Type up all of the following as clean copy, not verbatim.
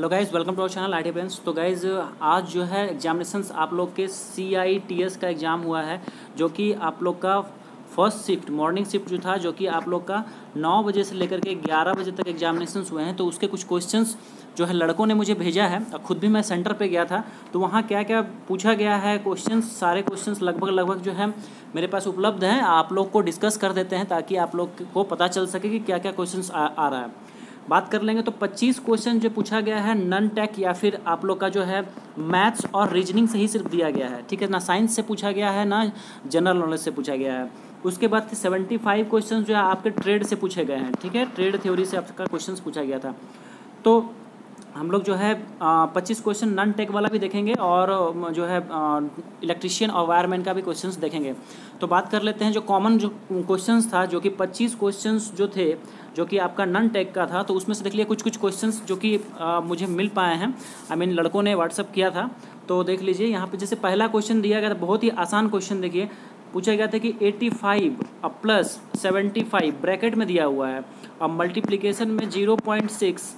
Hello guys, welcome to our channel ITI brains. तो guys, आज जो है एग्जामिनेशंस आप लोग के CITS का एग्ज़ाम हुआ है, जो कि आप लोग का फर्स्ट शिफ्ट मॉर्निंग शिफ्ट जो था, जो कि आप लोग का 9 बजे से लेकर के 11 बजे तक एग्जामिनेशंस हुए हैं। तो उसके कुछ क्वेश्चंस जो है लड़कों ने मुझे भेजा है और ख़ुद भी मैं सेंटर पे गया था, तो वहाँ क्या क्या पूछा गया है क्वेश्चंस, सारे क्वेश्चंस लगभग जो है मेरे पास उपलब्ध हैं। आप लोग को डिस्कस कर देते हैं ताकि आप लोग को पता चल सके कि क्या क्या क्वेश्चन आ रहा है। बात कर लेंगे तो 25 क्वेश्चन जो पूछा गया है नॉन टेक या फिर आप लोग का जो है मैथ्स और रीजनिंग से ही सिर्फ दिया गया है, ठीक है ना। साइंस से पूछा गया है ना, जनरल नॉलेज से पूछा गया है। उसके बाद 75 क्वेश्चन जो है आपके ट्रेड से पूछे गए हैं, ठीक है, ट्रेड थ्योरी से आपका क्वेश्चन पूछा गया था। तो हम लोग जो है 25 क्वेश्चन नॉन टेक वाला भी देखेंगे और जो है इलेक्ट्रिशियन और वायरमैन का भी क्वेश्चंस देखेंगे। तो बात कर लेते हैं जो कॉमन जो क्वेश्चंस था, जो कि 25 क्वेश्चंस जो थे जो कि आपका नॉन टेक का था, तो उसमें से देख लिए कुछ क्वेश्चंस जो कि मुझे मिल पाए हैं। आई मीन लड़कों ने व्हाट्सअप किया था, तो देख लीजिए यहाँ पर। जैसे पहला क्वेश्चन दिया गया था, बहुत ही आसान क्वेश्चन, देखिए पूछा गया था कि 85 प्लस 75 ब्रैकेट में दिया हुआ है और मल्टीप्लीकेशन में 0.6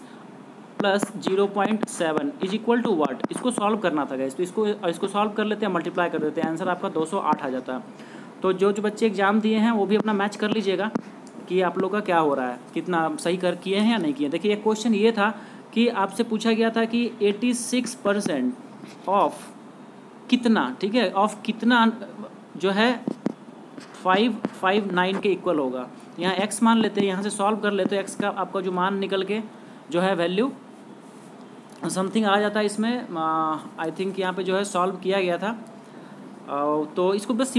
plus 0.7 is equal to what. इसको सॉल्व करना था गाइस, तो इसको सॉल्व कर लेते हैं, मल्टीप्लाई कर देते हैं, आंसर आपका 208 आ जाता है। तो जो बच्चे एग्जाम दिए हैं वो भी अपना मैच कर लीजिएगा कि आप लोग का क्या हो रहा है, कितना सही कर किए हैं या नहीं किए। देखिए एक क्वेश्चन ये था कि आपसे पूछा गया था कि 86% ऑफ कितना, ठीक है, ऑफ कितना जो है 559 के इक्वल होगा। यहाँ x मान लेते हैं, यहाँ से सॉल्व कर लेते हैं, x का आपका जो मान निकल के जो है वैल्यू समथिंग आ जाता है। इसमें आई थिंक यहाँ पे जो है सॉल्व किया गया था। तो इसको बस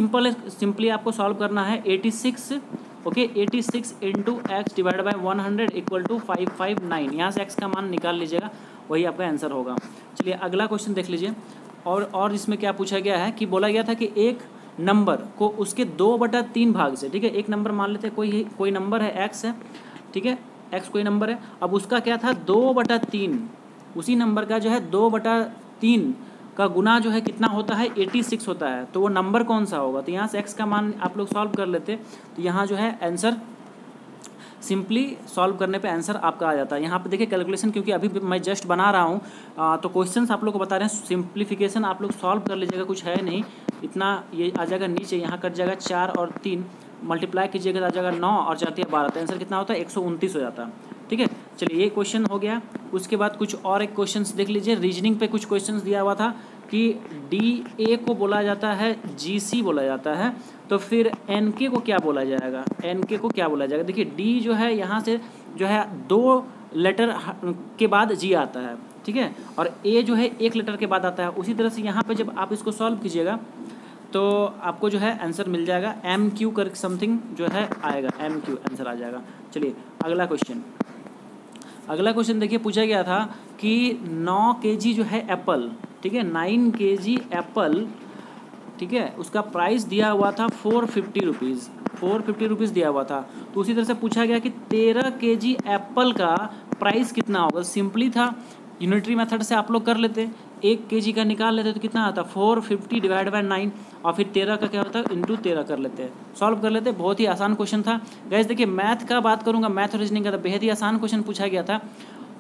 सिंपली आपको सॉल्व करना है। 86 okay 86 into x divide by 100 equal to 559। यहाँ से एक्स का मान निकाल लीजिएगा, वही आपका आंसर होगा। चलिए अगला क्वेश्चन देख लीजिए। और इसमें क्या पूछा गया है कि बोला गया था कि एक नंबर को उसके 2/3 भाग से, ठीक है, एक नंबर मान लेते हैं, कोई नंबर है एक्स है, ठीक है, एक्स कोई नंबर है। अब उसका क्या था 2/3, उसी नंबर का जो है 2/3 का गुना जो है कितना होता है 86 होता है। तो वो नंबर कौन सा होगा, तो यहाँ से एक्स का मान आप लोग सॉल्व कर लेते, तो यहाँ जो है आंसर सिंपली सॉल्व करने पे आंसर आपका आ जाता है। यहाँ पे देखिए कैलकुलेशन, क्योंकि अभी मैं जस्ट बना रहा हूँ तो क्वेश्चंस आप लोग को बता रहे हैं, सिंप्लीफिकेशन आप लोग सॉल्व कर लीजिएगा, कुछ है नहीं इतना। ये आ जाएगा नीचे, यहाँ कट जाएगा 4 और 3, मल्टीप्लाई कीजिएगा तो आ जाएगा 9 और 4 12, तो आंसर कितना होता है 129 हो जाता है, ठीक है। चलिए ये क्वेश्चन हो गया। उसके बाद कुछ और एक क्वेश्चंस देख लीजिए। रीजनिंग पे कुछ क्वेश्चंस दिया हुआ था कि DA को बोला जाता है GC बोला जाता है, तो फिर NK को क्या बोला जाएगा, देखिए D जो है यहाँ से जो है 2 लेटर के बाद G आता है, ठीक है, और A जो है 1 लेटर के बाद आता है। उसी तरह से यहाँ पर जब आप इसको सॉल्व कीजिएगा तो आपको जो है आंसर मिल जाएगा MQ करके समथिंग जो है आएगा, MQ आंसर आ जाएगा। चलिए अगला क्वेश्चन देखिए। पूछा गया था कि 9 kg जो है एप्पल, ठीक है, 9 kg एप्पल, ठीक है, उसका प्राइस दिया हुआ था 450 रुपीज़, 450 रुपीज़ दिया हुआ था। तो उसी तरह से पूछा गया कि 13 kg एप्पल का प्राइस कितना होगा। सिंपली था, यूनिटरी मेथड से आप लोग कर लेते, 1 kg का निकाल लेते तो कितना आता 450 डिवाइड बाई 9 और फिर 13 का क्या होता है इंटू 13 कर लेते हैं, सॉल्व कर लेते। बहुत ही आसान क्वेश्चन था गैस। देखिए मैथ का बात करूंगा, मैथ और रीजनिंग का था, बेहद ही आसान क्वेश्चन पूछा गया था,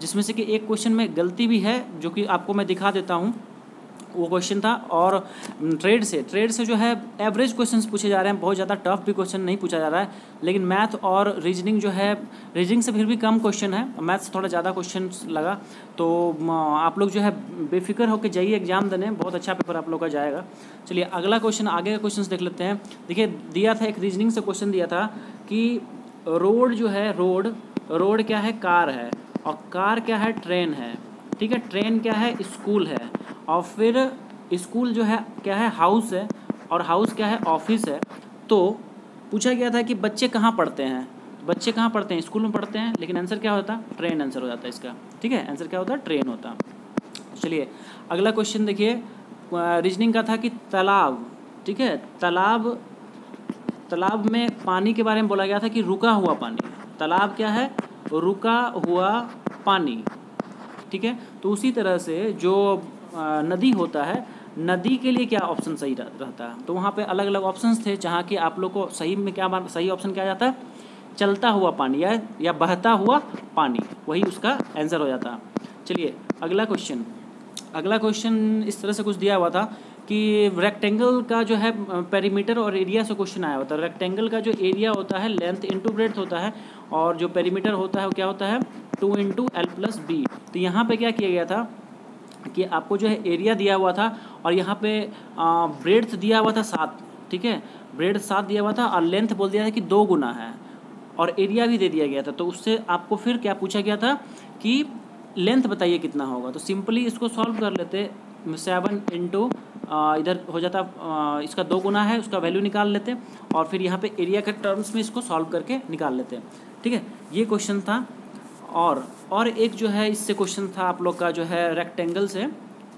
जिसमें से कि एक क्वेश्चन में गलती भी है जो कि आपको मैं दिखा देता हूँ। वो क्वेश्चन था। और ट्रेड से जो है एवरेज क्वेश्चंस पूछे जा रहे हैं, बहुत ज़्यादा टफ भी क्वेश्चन नहीं पूछा जा रहा है, लेकिन मैथ और रीजनिंग जो है, रीजनिंग से फिर भी कम क्वेश्चन है, मैथ से थोड़ा ज़्यादा क्वेश्चन लगा। तो आप लोग जो है बेफिक्र होकर जाइए एग्जाम देने, बहुत अच्छा पेपर आप लोग का जाएगा। चलिए अगला क्वेश्चन, आगे का क्वेश्चन देख लेते हैं। देखिए दिया था एक रीजनिंग से क्वेश्चन दिया था कि रोड जो है, रोड क्या है कार है, और कार क्या है ट्रेन है, ठीक है, ट्रेन क्या है स्कूल है, और फिर स्कूल जो है क्या है हाउस है, और हाउस क्या है ऑफिस है। तो पूछा गया था कि बच्चे कहाँ पढ़ते हैं, स्कूल में पढ़ते हैं, लेकिन आंसर क्या होता है ट्रेन आंसर हो जाता है इसका, ठीक है, आंसर क्या होता है ट्रेन होता है। चलिए अगला क्वेश्चन देखिए। रीजनिंग का था कि तालाब, ठीक है, तालाब में पानी के बारे में बोला गया था कि रुका हुआ पानी, तालाब क्या है रुका हुआ पानी, ठीक है। तो उसी तरह से जो नदी होता है, नदी के लिए क्या ऑप्शन सही रहता है, तो वहाँ पे अलग अलग ऑप्शंस थे, जहाँ कि आप लोग को सही में क्या सही ऑप्शन क्या जाता है चलता हुआ पानी या बहता हुआ पानी, वही उसका आंसर हो जाता है। चलिए अगला क्वेश्चन इस तरह से कुछ दिया हुआ था कि रेक्टेंगल का जो है पेरीमीटर और एरिया से क्वेश्चन आया होता है। रेक्टेंगल का जो एरिया होता है लेंथ इंटू ब्रेड्थ होता है और जो पेरीमीटर होता है वो क्या होता है 2 इंटू एल प्लस बी। तो यहाँ पे क्या किया गया था कि आपको जो है एरिया दिया हुआ था और यहाँ पे ब्रेड्थ दिया हुआ था 7, ठीक है, ब्रेड्थ 7 दिया हुआ था और लेंथ बोल दिया था कि 2 गुना है और एरिया भी दे दिया गया था। तो उससे आपको फिर क्या पूछा गया था कि लेंथ बताइए कितना होगा। तो सिंपली इसको सॉल्व कर लेते, 7 इंटू इधर हो जाता इसका 2 गुना है, उसका वैल्यू निकाल लेते और फिर यहाँ पे एरिया के टर्म्स में इसको सॉल्व करके निकाल लेते हैं, ठीक है। ये क्वेश्चन था और एक जो है इससे क्वेश्चन था आप लोग का जो है रेक्टेंगल से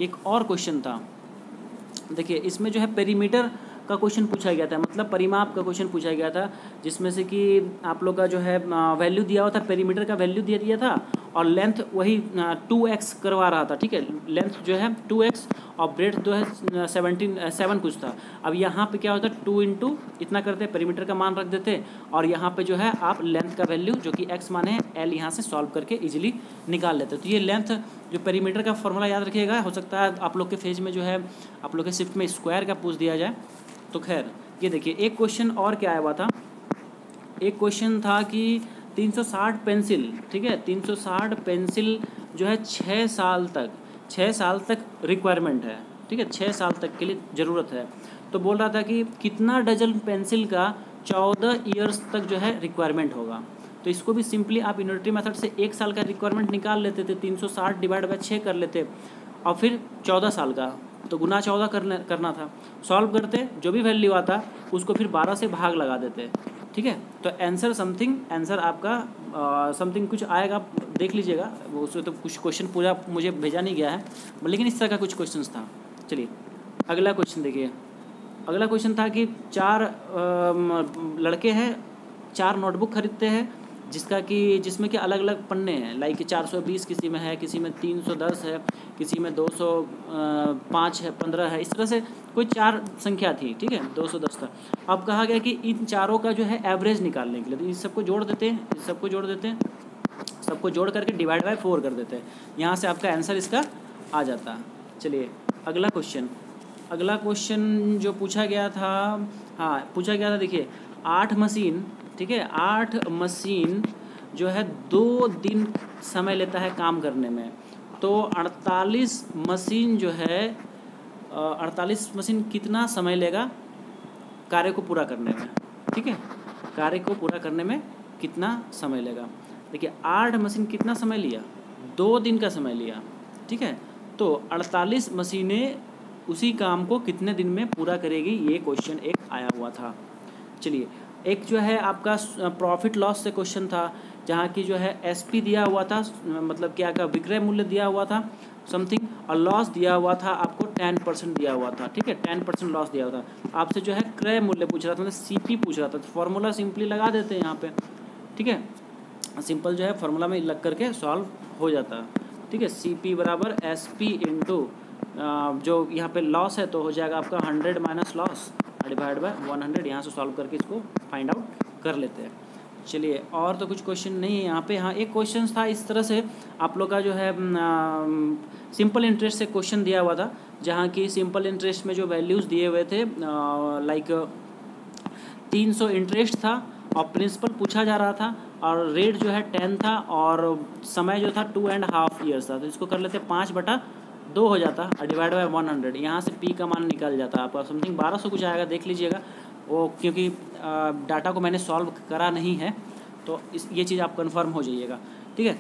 एक और क्वेश्चन था। देखिए इसमें जो है पेरीमीटर का क्वेश्चन पूछा गया था, मतलब परिमाप का क्वेश्चन पूछा गया था, जिसमें से कि आप लोग का जो है वैल्यू दिया हुआ था, पेरीमीटर का वैल्यू दिया दिया था और लेंथ वही 2x करवा रहा था, ठीक है। लेंथ जो है 2x और ब्रेड्थ जो है 7 कुछ था। अब यहाँ पे क्या होता है 2 इंटू इतना करते, पेरीमीटर का मान रख देते और यहाँ पे जो है आप लेंथ का वैल्यू जो कि x माने l यहाँ से सॉल्व करके इजीली निकाल लेते। तो ये लेंथ जो पेरीमीटर का फॉर्मूला याद रखिएगा, हो सकता है आप लोग के फेज में जो है आप लोग के शिफ्ट में स्क्वायर का पूछ दिया जाए। तो खैर ये देखिए एक क्वेश्चन और क्या आया हुआ था, एक क्वेश्चन था कि 360 पेंसिल, ठीक है, 360 पेंसिल जो है 6 साल तक रिक्वायरमेंट है, ठीक है, 6 साल तक के लिए ज़रूरत है। तो बोल रहा था कि कितना डजन पेंसिल का 14 ईयर्स तक जो है रिक्वायरमेंट होगा। तो इसको भी सिंपली आप यूनिटरी मेथड से 1 साल का रिक्वायरमेंट निकाल लेते थे, 360 डिवाइड बाय 6 कर लेते और फिर 14 साल का तो गुना 14 करना था। सॉल्व करते, जो भी वैल्यू आता उसको फिर 12 से भाग लगा देते, ठीक है। तो आंसर आपका समथिंग कुछ आएगा, देख लीजिएगा, उसमें तो कुछ क्वेश्चन पूरा मुझे भेजा नहीं गया है लेकिन इस तरह का कुछ क्वेश्चन था। चलिए अगला क्वेश्चन देखिए। अगला क्वेश्चन था कि 4 लड़के हैं, 4 नोटबुक खरीदते हैं जिसमें कि अलग अलग पन्ने हैं, लाइक 420 किसी में है, किसी में 310 है, किसी में 205 है, 15 है, इस तरह से कोई 4 संख्या थी, ठीक है, 210 था। अब कहा गया कि इन चारों का जो है एवरेज निकालने के लिए तो इन सबको जोड़ देते हैं, सबको जोड़ करके डिवाइड बाय 4 कर देते हैं, यहाँ से आपका आंसर इसका आ जाता। चलिए अगला क्वेश्चन जो पूछा गया था, हाँ पूछा गया था, देखिए 8 मशीन, ठीक है, 8 मशीन जो है 2 दिन समय लेता है काम करने में, तो 48 मशीन जो है 48 मशीन कितना समय लेगा कार्य को पूरा करने में, ठीक है, कार्य को पूरा करने में कितना समय लेगा। देखिए 8 मशीन कितना समय लिया, 2 दिन का समय लिया, ठीक है, तो 48 मशीनें उसी काम को कितने दिन में पूरा करेगी, ये क्वेश्चन एक आया हुआ था। चलिए एक जो है आपका प्रॉफिट लॉस से क्वेश्चन था, जहाँ की जो है एसपी दिया हुआ था, मतलब क्या का विक्रय मूल्य दिया हुआ था समथिंग और लॉस दिया हुआ था आपको 10% दिया हुआ था, ठीक है, 10% लॉस दिया हुआ था। आपसे जो है क्रय मूल्य पूछ रहा था, सीपी पूछ रहा था, तो फॉर्मूला सिंपली लगा देते हैं यहाँ पे, ठीक है, सिंपल जो है फॉर्मूला में लग करके सॉल्व हो जाता, ठीक है। सीपी बराबर एसपी इंटू जो यहाँ पे लॉस है तो हो जाएगा आपका 100 माइनस लॉस डिवाइड बाय 100, यहाँ से सॉल्व करके इसको फाइंड आउट कर लेते हैं। चलिए और तो कुछ क्वेश्चन नहीं है यहाँ पे। हाँ एक क्वेश्चन था इस तरह से आप लोग का जो है सिंपल इंटरेस्ट से क्वेश्चन दिया हुआ था, जहाँ कि सिंपल इंटरेस्ट में जो वैल्यूज़ दिए हुए थे लाइक 300 इंटरेस्ट था और प्रिंसिपल पूछा जा रहा था और रेट जो है 10 था और समय जो था 2.5 ईयर्स था। तो इसको कर लेते 5/2 हो जाता और डिवाइड बाय 100, यहाँ से पी का मान निकल जाता आपका समथिंग 1200 कुछ आएगा, देख लीजिएगा वो, क्योंकि डाटा को मैंने सॉल्व करा नहीं है तो ये चीज़ आप कंफर्म हो जाइएगा, ठीक है।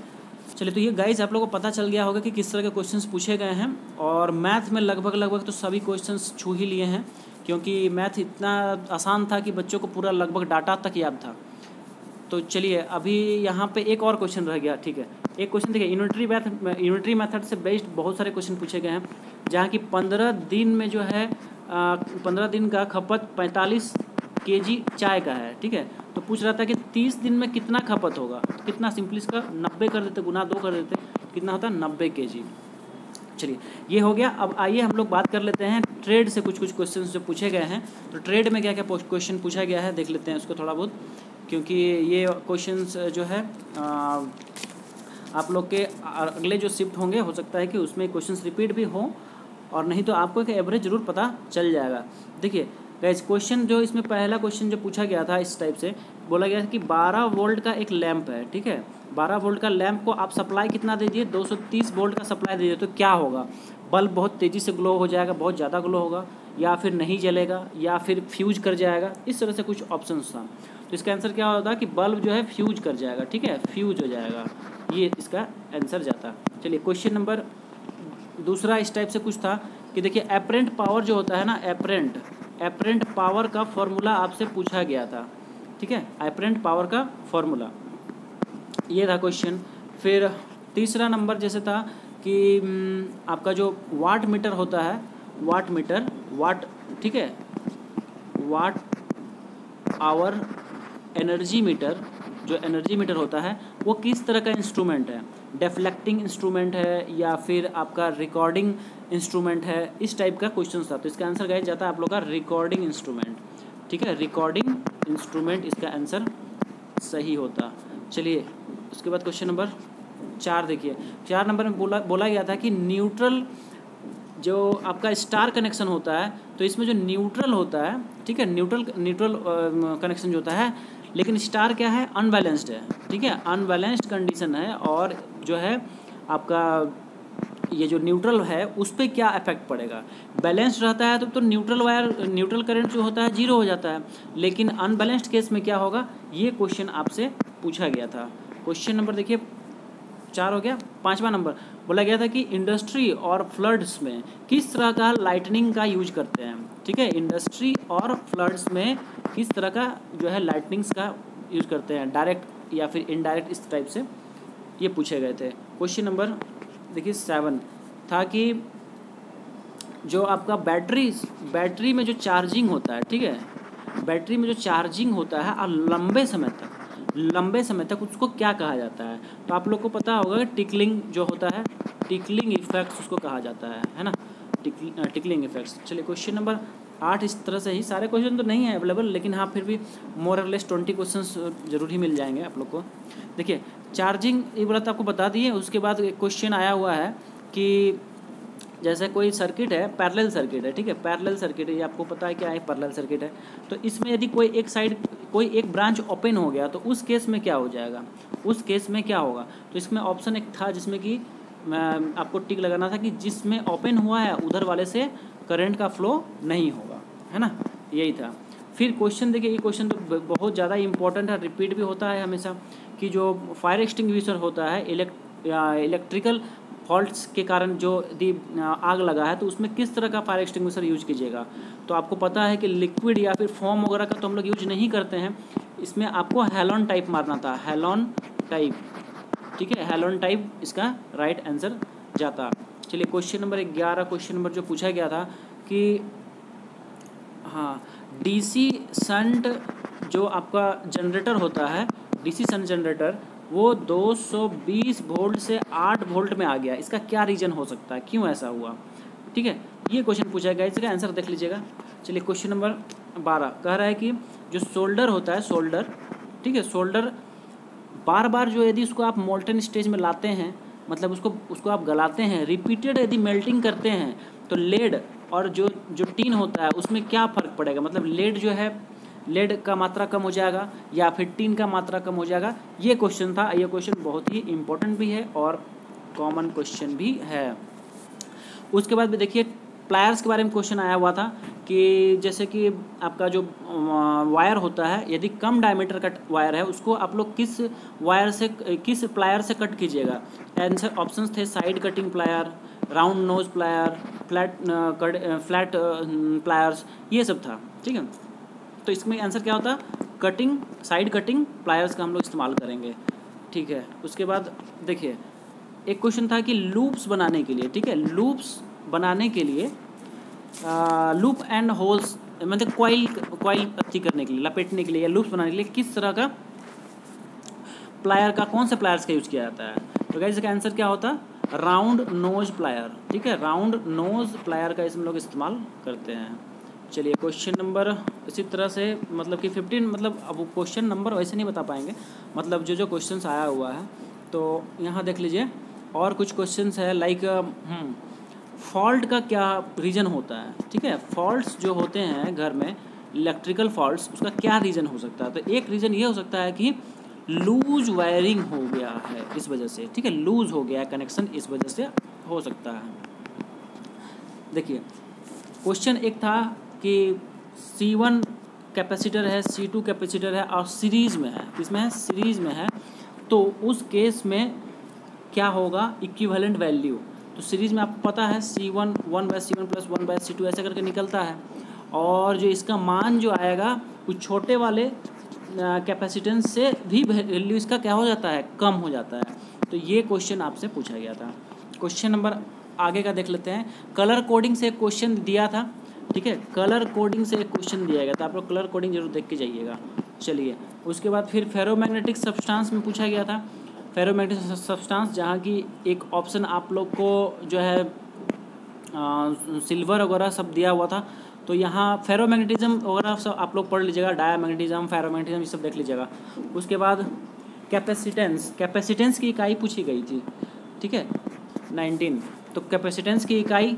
चलिए तो ये गाइस आप लोगों को पता चल गया होगा कि किस तरह के क्वेश्चंस पूछे गए हैं और मैथ में लगभग तो सभी क्वेश्चंस छू ही लिए हैं, क्योंकि मैथ इतना आसान था कि बच्चों को पूरा लगभग डाटा तक याद था। तो चलिए अभी यहाँ पे एक और क्वेश्चन रह गया, ठीक है, एक क्वेश्चन देखिए यूनिटरी मेथड से बेस्ड बहुत सारे क्वेश्चन पूछे गए हैं, जहाँ कि 15 दिन में जो है 15 दिन का खपत 45 केजी चाय का है, ठीक है। तो पूछ रहा था कि 30 दिन में कितना खपत होगा, तो कितना सिंपली इसका 90 कर देते, गुना 2 कर देते, कितना होता है 90 केजी। चलिए ये हो गया। अब आइए हम लोग बात कर लेते हैं ट्रेड से, कुछ क्वेश्चन जो पूछे गए हैं। तो ट्रेड में क्या क्या क्वेश्चन पूछा गया है देख लेते हैं उसको थोड़ा बहुत, क्योंकि ये क्वेश्चंस जो है आप लोग के अगले जो शिफ्ट होंगे हो सकता है कि उसमें क्वेश्चंस रिपीट भी हो, और नहीं तो आपको एक एवरेज जरूर पता चल जाएगा। देखिए गाइस, क्वेश्चन जो इसमें पहला क्वेश्चन जो पूछा गया था इस टाइप से, बोला गया था कि 12 वोल्ट का एक लैंप है, ठीक है, 12 वोल्ट का लैंप को आप सप्लाई कितना दे दिए, 230 वोल्ट का सप्लाई दे दिए, तो क्या होगा, बल्ब बहुत तेज़ी से ग्लो हो जाएगा, बहुत ज़्यादा ग्लो होगा, या फिर नहीं जलेगा, या फिर फ्यूज कर जाएगा, इस तरह से कुछ ऑप्शन था। तो इसका आंसर क्या होता है कि बल्ब जो है फ्यूज कर जाएगा, ठीक है, फ्यूज हो जाएगा, ये इसका आंसर जाता। चलिए क्वेश्चन नंबर दूसरा इस टाइप से कुछ था कि देखिए एपरेंट पावर जो होता है ना, एपरेंट पावर का फॉर्मूला आपसे पूछा गया था, ठीक है, एपरेंट पावर का फॉर्मूला ये था क्वेश्चन। फिर तीसरा नंबर जैसे था कि आपका जो वाट मीटर होता है, वाट मीटर, वाट, ठीक है, वाट आवर एनर्जी मीटर, जो एनर्जी मीटर होता है वो किस तरह का इंस्ट्रूमेंट है, डेफ्लेक्टिंग इंस्ट्रूमेंट है या फिर आपका रिकॉर्डिंग इंस्ट्रूमेंट है, इस टाइप का क्वेश्चन था। तो इसका आंसर गाइस जाता है आप लोग का रिकॉर्डिंग इंस्ट्रूमेंट, ठीक है, रिकॉर्डिंग इंस्ट्रूमेंट इसका आंसर सही होता। चलिए उसके बाद क्वेश्चन नंबर 4 देखिए, 4 नंबर में बोला गया था कि न्यूट्रल जो आपका स्टार कनेक्शन होता है, तो इसमें जो न्यूट्रल होता है, ठीक है, न्यूट्रल कनेक्शन जो होता है, लेकिन स्टार क्या है, अनबैलेंस्ड है, ठीक है, अनबैलेंस्ड कंडीशन है, और जो है आपका ये जो न्यूट्रल है उस पर क्या इफेक्ट पड़ेगा। बैलेंस्ड रहता है तो न्यूट्रल वायर, न्यूट्रल करंट जो होता है जीरो हो जाता है, लेकिन अनबैलेंस्ड केस में क्या होगा, ये क्वेश्चन आपसे पूछा गया था। क्वेश्चन नंबर देखिए 4 हो गया। 5वां नंबर बोला गया था कि इंडस्ट्री और फ्लड्स में किस तरह का लाइटनिंग का यूज करते हैं, ठीक है, इंडस्ट्री और फ्लड्स में किस तरह का जो है लाइटनिंग्स का यूज करते हैं, डायरेक्ट या फिर इनडायरेक्ट, इस टाइप से ये पूछे गए थे। क्वेश्चन नंबर देखिए 7 था कि जो आपका बैटरी में जो चार्जिंग होता है, ठीक है, बैटरी में जो चार्जिंग होता है और लंबे समय तक उसको क्या कहा जाता है, तो आप लोग को पता होगा कि टिकलिंग जो होता है, टिकलिंग इफेक्ट्स उसको कहा जाता है ना, टिकलिंग इफेक्ट्स। चलिए क्वेश्चन नंबर 8 इस तरह से ही, सारे क्वेश्चन तो नहीं है अवेलेबल, लेकिन हाँ फिर भी मोर और लेस 20 क्वेश्चन जरूर ही मिल जाएंगे आप लोग को। देखिए चार्जिंग ये बात आपको बता दी है, उसके बाद एक क्वेश्चन आया हुआ है कि जैसे कोई सर्किट है, पैरेलल सर्किट है, ठीक है, पैरेलल सर्किट है, ये आपको पता है क्या है, पैरेलल सर्किट है, तो इसमें यदि कोई एक ब्रांच ओपन हो गया तो उस केस में क्या हो जाएगा, उस केस में क्या होगा। तो इसमें ऑप्शन एक था जिसमें कि आपको टिक लगाना था कि जिसमें ओपन हुआ है उधर वाले से करंट का फ्लो नहीं होगा, है ना, यही था। फिर क्वेश्चन देखिए, ये क्वेश्चन तो बहुत ज़्यादा इंपॉर्टेंट है, रिपीट भी होता है हमेशा, कि जो फायर एक्सटिंग्विशर होता है इलेक्ट्रिकल फॉल्ट्स के कारण जो आग लगा है, तो उसमें किस तरह का फायर एक्सटिंग्विशर यूज कीजिएगा। तो आपको पता है कि लिक्विड या फिर फॉम वगैरह का तो हम लोग यूज नहीं करते हैं, इसमें आपको हैलोन टाइप मारना था, हैलोन टाइप, ठीक है, हैलोन टाइप इसका राइट आंसर जाता। चलिए क्वेश्चन नंबर 11, क्वेश्चन नंबर जो पूछा गया था कि हाँ डीसी शंट जो आपका जनरेटर होता है, डीसी शंट जनरेटर वो 220 वोल्ट से 8 वोल्ट में आ गया, इसका क्या रीज़न हो सकता है, क्यों ऐसा हुआ, ठीक है, ये क्वेश्चन पूछा गया, इसका आंसर देख लीजिएगा। चलिए क्वेश्चन नंबर 12 कह रहा है कि जो सोल्डर होता है, सोल्डर, ठीक है, सोल्डर बार बार जो यदि उसको आप मोल्टन स्टेज में लाते हैं, मतलब उसको आप गलाते हैं, रिपीटेड यदि मेल्टिंग करते हैं, तो लेड और जो टीन होता है उसमें क्या फ़र्क पड़ेगा, मतलब लेड जो है, लेड का मात्रा कम हो जाएगा या फिर टीन का मात्रा कम हो जाएगा, ये क्वेश्चन था। ये क्वेश्चन बहुत ही इम्पोर्टेंट भी है और कॉमन क्वेश्चन भी है। उसके बाद भी देखिए प्लायर्स के बारे में क्वेश्चन आया हुआ था कि जैसे कि आपका जो वायर होता है, यदि कम डायमीटर का वायर है उसको आप लोग किस वायर से, किस प्लायर से कट कीजिएगा। आंसर ऑप्शंस थे side cutting plier, round nose plier, flat pliers, ये सब था, ठीक है। तो इसमें आंसर क्या होता, कटिंग, साइड कटिंग प्लायर्स का हम लोग इस्तेमाल करेंगे, ठीक है। उसके बाद देखिए एक क्वेश्चन था कि लूप्स बनाने के लिए, ठीक है, लूप्स बनाने के लिए लूप एंड होल्स, मतलब कॉइल पत्ती करने के लिए, लपेटने के लिए या लूप्स बनाने के लिए किस तरह का प्लायर का, कौन से प्लायर्स का यूज किया जाता है। तो गाइस इसका आंसर क्या होता, राउंड नोज प्लायर, ठीक है, राउंड नोज प्लायर का इसमें लोग इस्तेमाल करते हैं। चलिए क्वेश्चन नंबर इसी तरह से, मतलब कि 15, मतलब अब क्वेश्चन नंबर वैसे नहीं बता पाएंगे, मतलब जो क्वेश्चन आया हुआ है, तो यहाँ देख लीजिए और कुछ क्वेश्चंस है लाइक फॉल्ट का क्या रीज़न होता है, ठीक है। फॉल्ट्स जो होते हैं घर में इलेक्ट्रिकल फॉल्ट्स, उसका क्या रीज़न हो सकता है। तो एक रीज़न ये हो सकता है कि लूज वायरिंग हो गया है इस वजह से, ठीक है, लूज हो गया है कनेक्शन, इस वजह से हो सकता है। देखिए क्वेश्चन एक था कि C1 कैपेसिटर है, C2 कैपेसिटर है और सीरीज़ में है, किसमें है, सीरीज़ में है। तो उस केस में क्या होगा इक्विवेलेंट वैल्यू। तो सीरीज़ में आपको पता है C1 1/C1 + 1/C2 ऐसा करके निकलता है, और जो इसका मान जो आएगा कुछ छोटे वाले कैपेसिटेंस से भी वैल्यू इसका क्या हो जाता है, कम हो जाता है। तो ये क्वेश्चन आपसे पूछा गया था। क्वेश्चन नंबर आगे का देख लेते हैं। कलर कोडिंग से क्वेश्चन दिया था, ठीक है, कलर कोडिंग से एक क्वेश्चन दिया गया था, आप लोग कलर कोडिंग जरूर देख के जाइएगा। चलिए उसके बाद फिर फेरोमैग्नेटिक सब्सटेंस में पूछा गया था, फेरोमैग्नेटिक सब्सटेंस, जहाँ की एक ऑप्शन आप लोग को जो है सिल्वर वगैरह सब दिया हुआ था। तो यहाँ फेरोमैग्नेटिज्म वगैरह सब आप लोग पढ़ लीजिएगा, डायमैग्नेटिज्म, फेरोमैग्नेटिज्म, ये सब देख लीजिएगा। उसके बाद कैपेसिटेंस, कैपेसिटेंस की इकाई पूछी गई थी, ठीक है, 19। तो कैपेसिटेंस की इकाई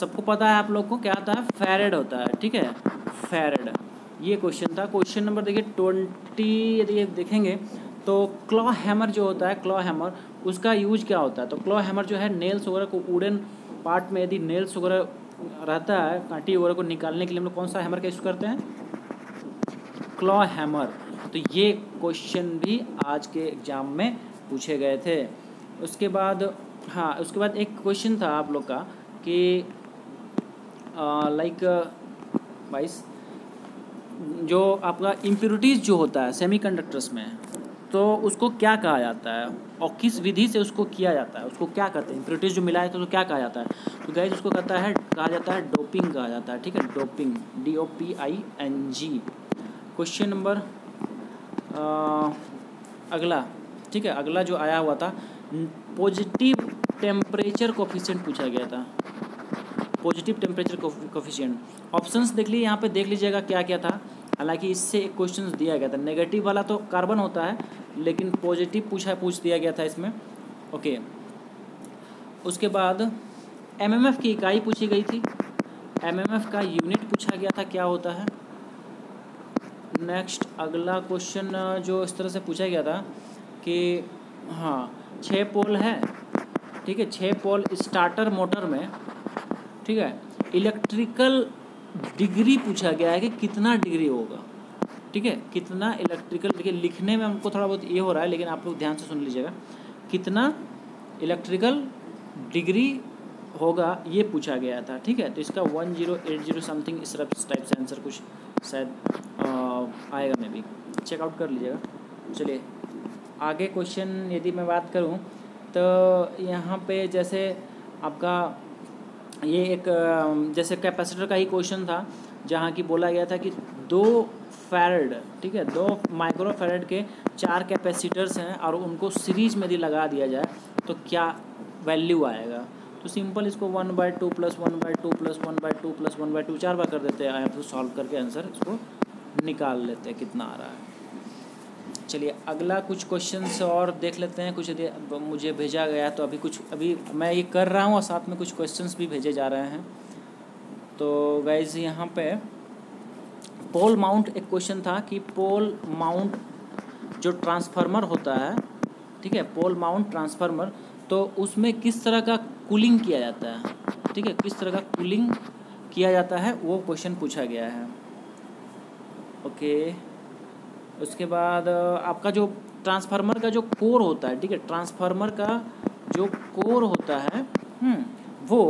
सबको पता है आप लोग को क्या होता है, फैरेड होता है, ठीक है, फैरेड। ये क्वेश्चन था। क्वेश्चन नंबर देखिए 20 यदि देखेंगे तो क्लॉ हैमर जो होता है, क्लॉ हैमर उसका यूज क्या होता है। तो क्लॉ हैमर जो है नेल्स वगैरह को, वुडन पार्ट में यदि नेल्स वगैरह रहता है, कांटी वगैरह को निकालने के लिए हम लोग कौन सा हैमर का यूज़ करते हैं, क्लॉ हैमर। तो ये क्वेश्चन भी आज के एग्जाम में पूछे गए थे। उसके बाद हाँ, उसके बाद एक क्वेश्चन था आप लोग का कि लाइक 22 जो आपका इम्प्योरिटीज़ जो होता है सेमीकंडक्टर्स में, तो उसको क्या कहा जाता है और किस विधि से उसको किया जाता है, उसको क्या कहते हैं, इम्प्योरिटीज़ जो मिला है तो उसको क्या कहा जाता है। तो गाइस उसको कहा जाता है डोपिंग कहा जाता है, ठीक है, डोपिंग, DOPING। क्वेश्चन नंबर अगला, ठीक है, अगला जो आया हुआ था पॉजिटिव टेम्परेचर कोफिशिएंट पूछा गया था, पॉजिटिव टेम्परेचर कोफिशिएंट। ऑप्शंस देख लीजिए, यहाँ पे देख लीजिएगा क्या क्या था। हालांकि इससे एक क्वेश्चन दिया गया था, नेगेटिव वाला तो कार्बन होता है, लेकिन पॉजिटिव पूछ दिया गया था इसमें, ओके। उसके बाद MMF की इकाई पूछी गई थी, MMF का यूनिट पूछा गया था क्या होता है। नेक्स्ट अगला क्वेश्चन जो इस तरह से पूछा गया था कि हाँ 6 पोल है, ठीक है, 6 पोल स्टार्टर मोटर में, ठीक है, इलेक्ट्रिकल डिग्री पूछा गया है कि कितना डिग्री होगा, ठीक है, कितना इलेक्ट्रिकल। देखिए लिखने में हमको थोड़ा बहुत ये हो रहा है, लेकिन आप लोग ध्यान से सुन लीजिएगा, कितना इलेक्ट्रिकल डिग्री होगा ये पूछा गया था, ठीक है। तो इसका 1080 समथिंग इस टाइप से आंसर कुछ शायद आएगा, मैं भी चेकआउट कर लीजिएगा। चलिए आगे क्वेश्चन यदि मैं बात करूँ तो यहाँ पे जैसे आपका ये एक जैसे कैपेसिटर का ही क्वेश्चन था, जहाँ की बोला गया था कि 2 फैरड, ठीक है, 2 माइक्रोफैरड के 4 कैपेसिटर्स हैं और उनको सीरीज में यदि लगा दिया जाए तो क्या वैल्यू आएगा। तो सिंपल इसको 1/2 + 1/2 + 1/2 + 1/2 4 बार कर देते हैं, तो सॉल्व करके आंसर इसको निकाल लेते हैं कितना आ रहा है। चलिए अगला कुछ क्वेश्चंस और देख लेते हैं, कुछ यदि मुझे भेजा गया तो अभी मैं ये कर रहा हूँ और साथ में कुछ क्वेश्चंस भी भेजे जा रहे हैं। तो गाइज यहाँ पे पोल माउंट एक क्वेश्चन था कि पोल माउंट जो ट्रांसफार्मर होता है, ठीक है, पोल माउंट ट्रांसफार्मर, तो उसमें किस तरह का कूलिंग किया जाता है, ठीक है, किस तरह का कूलिंग किया जाता है वो क्वेश्चन पूछा गया है, ओके। उसके बाद आपका जो ट्रांसफार्मर का जो कोर होता है, ठीक है, ट्रांसफार्मर का जो कोर होता है वो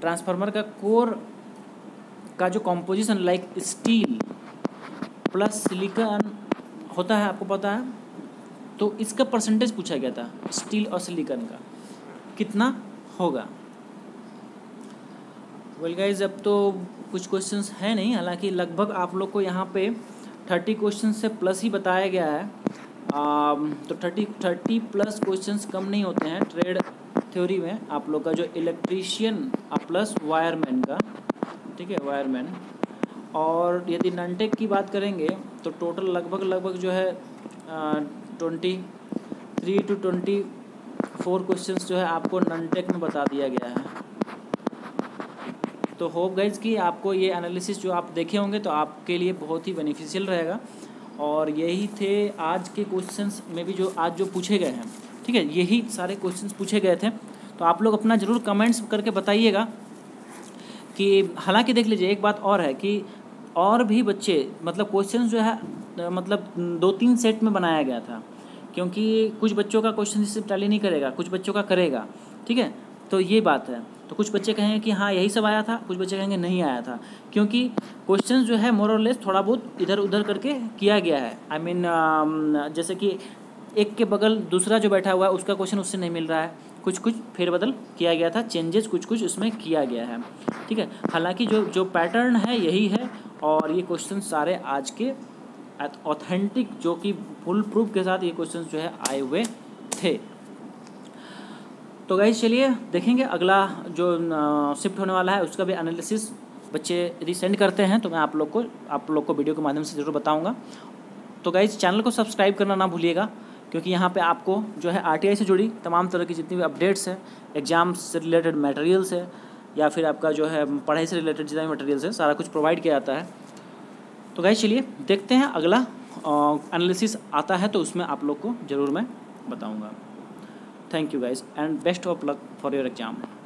ट्रांसफार्मर का कोर का जो composition like steel plus silicon होता है, आपको पता है। तो इसका परसेंटेज पूछा गया था स्टील और सिलिकॉन का कितना होगा। वेल गाइस अब तो कुछ क्वेश्चंस है नहीं, हालांकि लगभग आप लोग को यहाँ पे 30 क्वेश्चन से प्लस ही बताया गया है, तो 30 प्लस क्वेश्चन कम नहीं होते हैं ट्रेड थ्योरी में आप लोग का जो इलेक्ट्रीशियन प्लस वायरमैन का, ठीक है, वायरमैन। और यदि नॉनटेक की बात करेंगे तो टोटल लगभग जो है 20 23 to 24 क्वेश्चंस जो है आपको ननटेक में बता दिया गया है। तो होप गाइज कि आपको ये एनालिसिस जो आप देखे होंगे तो आपके लिए बहुत ही बेनिफिशियल रहेगा। और यही थे आज के क्वेश्चंस में भी जो आज जो पूछे गए हैं, ठीक है, यही सारे क्वेश्चंस पूछे गए थे। तो आप लोग अपना ज़रूर कमेंट्स करके बताइएगा कि हालांकि देख लीजिए एक बात और है कि और भी बच्चे मतलब क्वेश्चंस जो है मतलब 2-3 सेट में बनाया गया था, क्योंकि कुछ बच्चों का क्वेश्चन इससे टैली नहीं करेगा, कुछ बच्चों का करेगा, ठीक है। तो ये बात है, तो कुछ बच्चे कहेंगे कि हाँ यही सब आया था, कुछ बच्चे कहेंगे नहीं आया था, क्योंकि क्वेश्चन जो है मोर और लेस थोड़ा बहुत इधर उधर करके किया गया है। आई मीन जैसे कि एक के बगल दूसरा जो बैठा हुआ है उसका क्वेश्चन उससे नहीं मिल रहा है, कुछ कुछ फेरबदल किया गया था, चेंजेस कुछ कुछ उसमें किया गया है, ठीक है। हालांकि जो पैटर्न है यही है, और ये क्वेश्चन सारे आज के ऑथेंटिक जो कि फुल प्रूफ के साथ ये क्वेश्चन जो है आए हुए थे। तो गाइस चलिए देखेंगे अगला जो शिफ्ट होने वाला है उसका भी एनालिसिस बच्चे यदि सेंड करते हैं तो मैं आप लोग को वीडियो के माध्यम से ज़रूर बताऊंगा। तो गाइस चैनल को सब्सक्राइब करना ना भूलिएगा, क्योंकि यहाँ पे आपको जो है आरटीआई से जुड़ी तमाम तरह की जितनी भी अपडेट्स हैं, एग्जाम से रिलेटेड मटेरियल्स है या फिर आपका जो है पढ़ाई से रिलेटेड जितना भी मटेरियल्स है सारा कुछ प्रोवाइड किया जाता है। तो गाइस चलिए देखते हैं अगला एनालिसिस आता है तो उसमें आप लोग को ज़रूर मैं बताऊँगा। Thank you guys and best of luck for your exam.